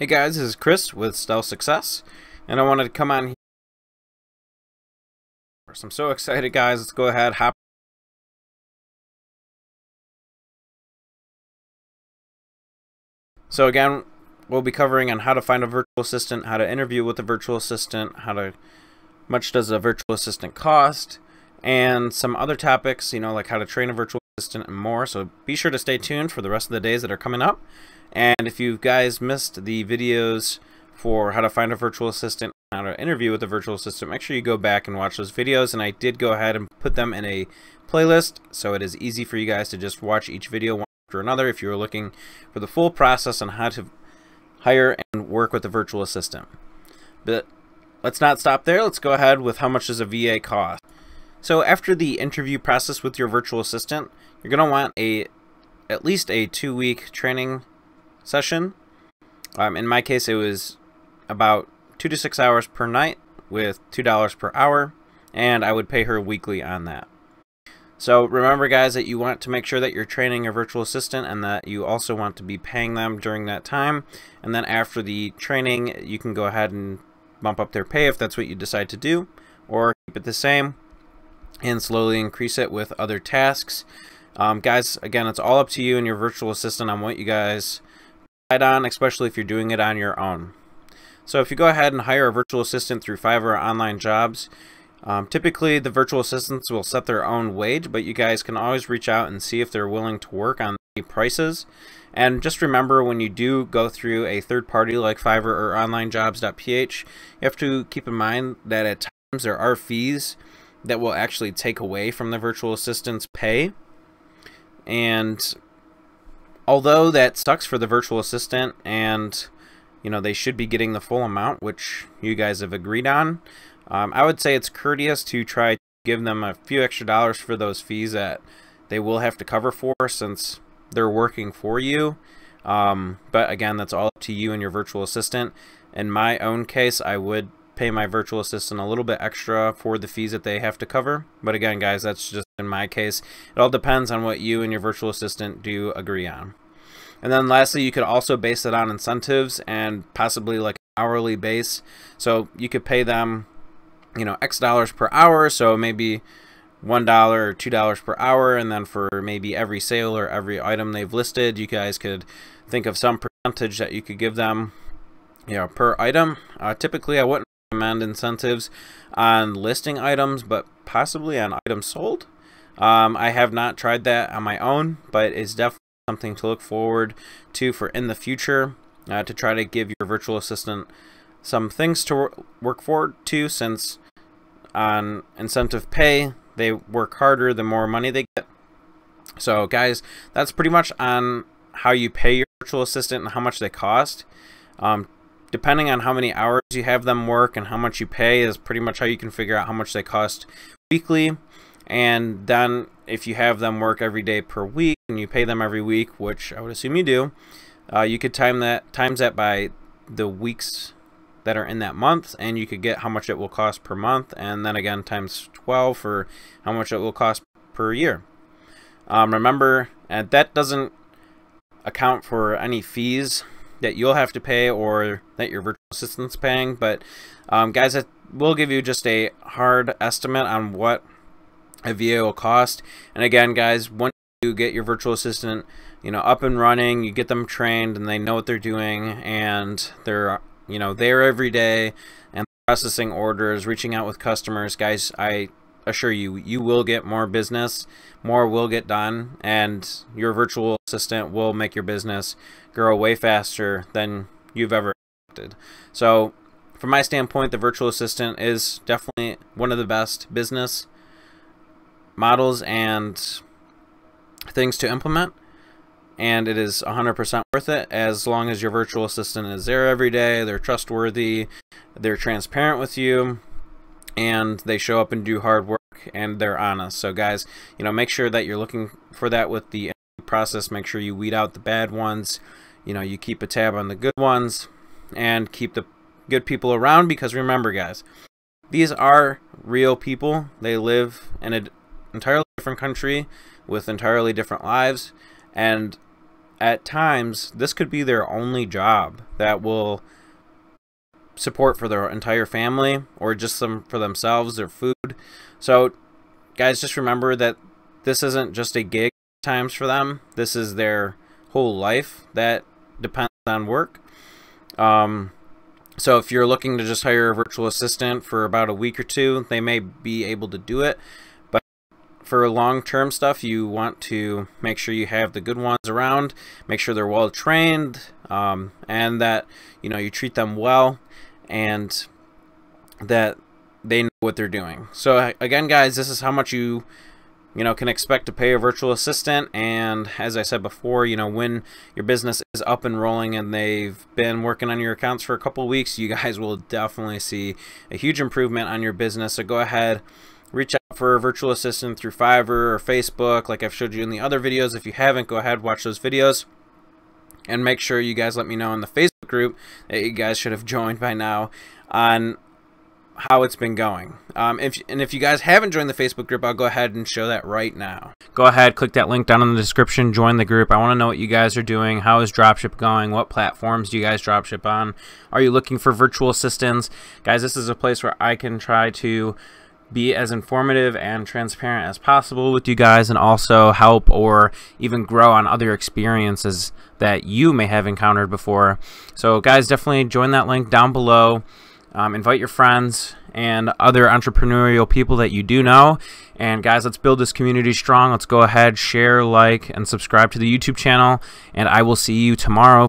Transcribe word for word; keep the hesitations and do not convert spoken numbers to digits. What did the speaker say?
Hey guys, this is Chris with Stealth Success, and I wanted to come on here. I'm so excited, guys. Let's go ahead, hop. So again, we'll be covering on how to find a virtual assistant, how to interview with a virtual assistant, how to much does a virtual assistant cost, and some other topics, you know, like how to train a virtual assistant and more. So be sure to stay tuned for the rest of the days that are coming up. And if you guys missed the videos for how to find a virtual assistant, how to interview with a virtual assistant, make sure you go back and watch those videos. And I did go ahead and put them in a playlist, so it is easy for you guys to just watch each video one after another if you are looking for the full process on how to hire and work with a virtual assistant. But let's not stop there. Let's go ahead with how much does a V A cost. So after the interview process with your virtual assistant, you're going to want a at least a two-week training session. Um, in my case, it was about two to six hours per night with two dollars per hour, and I would pay her weekly on that. So remember, guys, that you want to make sure that you're training a virtual assistant and that you also want to be paying them during that time. And then after the training, you can go ahead and bump up their pay if that's what you decide to do, or keep it the same and slowly increase it with other tasks. Um, guys, again, it's all up to you and your virtual assistant on what you guys decide on, especially if you're doing it on your own. So if you go ahead and hire a virtual assistant through Fiverr or Online Jobs, um, typically the virtual assistants will set their own wage, but you guys can always reach out and see if they're willing to work on the prices. And just remember, when you do go through a third party like Fiverr or online jobs dot p h, you have to keep in mind that at times there are fees that will actually take away from the virtual assistant's pay. And although that sucks for the virtual assistant, and you know, they should be getting the full amount, which you guys have agreed on. Um, I would say it's courteous to try to give them a few extra dollars for those fees that they will have to cover for, since they're working for you. Um, but again, that's all up to you and your virtual assistant. In my own case, I would pay my virtual assistant a little bit extra for the fees that they have to cover. But again, guys, that's just in my case. It all depends on what you and your virtual assistant do agree on. And then lastly, you could also base it on incentives and possibly like an hourly base. So you could pay them, you know, X dollars per hour. So maybe one dollar or two dollars per hour. And then for maybe every sale or every item they've listed, you guys could think of some percentage that you could give them, you know, per item. Uh, typically, I wouldn't recommend incentives on listing items, but possibly on items sold. Um, I have not tried that on my own, but it's definitely something to look forward to for in the future, uh, to try to give your virtual assistant some things to work forward to, since on incentive pay they work harder the more money they get. So guys, that's pretty much on how you pay your virtual assistant and how much they cost. Um, depending on how many hours you have them work and how much you pay is pretty much how you can figure out how much they cost weekly. And then if you have them work every day per week and you pay them every week, which I would assume you do, uh, you could time that times that by the weeks that are in that month, and you could get how much it will cost per month, and then again times twelve for how much it will cost per year. Um, remember, and that doesn't account for any fees that you'll have to pay or that your virtual assistant's paying, but um, guys, I will give you just a hard estimate on what a V A will cost. And again, guys, once you get your virtual assistant, you know, up and running, you get them trained and they know what they're doing, and they're, you know, there every day and processing orders, reaching out with customers, guys, I assure you, you will get more business, more will get done, and your virtual assistant will make your business grow way faster than you've ever expected. So from my standpoint, the virtual assistant is definitely one of the best business models and things to implement, and it is one hundred percent worth it, as long as your virtual assistant is there every day, they're trustworthy, they're transparent with you, and they show up and do hard work, and they're honest. So guys, you know, make sure that you're looking for that with the process. Make sure you weed out the bad ones, you know, you keep a tab on the good ones and keep the good people around, because remember, guys, these are real people. They live in a entirely different country with entirely different lives, and at times this could be their only job that will support for their entire family, or just some for themselves, their food. So guys, just remember that this isn't just a gig times for them. This is their whole life that depends on work. Um, so if you're looking to just hire a virtual assistant for about a week or two, they may be able to do it. But for long-term stuff, you want to make sure you have the good ones around, make sure they're well-trained, um, and that, you know, you treat them well and that they know what they're doing. So again, guys, this is how much you you know, can expect to pay a virtual assistant. And as I said before, you know, when your business is up and rolling and they've been working on your accounts for a couple of weeks, you guys will definitely see a huge improvement on your business. So go ahead, reach out for a virtual assistant through Fiverr or Facebook, like I've showed you in the other videos. If you haven't, go ahead, watch those videos, and make sure you guys let me know in the Facebook group that you guys should have joined by now on how it's been going. Um, if, and if you guys haven't joined the Facebook group, I'll go ahead and show that right now. Go ahead, click that link down in the description, join the group. I want to know what you guys are doing. How is dropship going? What platforms do you guys dropship on? Are you looking for virtual assistants? Guys, this is a place where I can try to be as informative and transparent as possible with you guys, and also help or even grow on other experiences that you may have encountered before. So guys, definitely join that link down below. Um, invite your friends and other entrepreneurial people that you do know. And guys, let's build this community strong. Let's go ahead, share, like, and subscribe to the YouTube channel. And I will see you tomorrow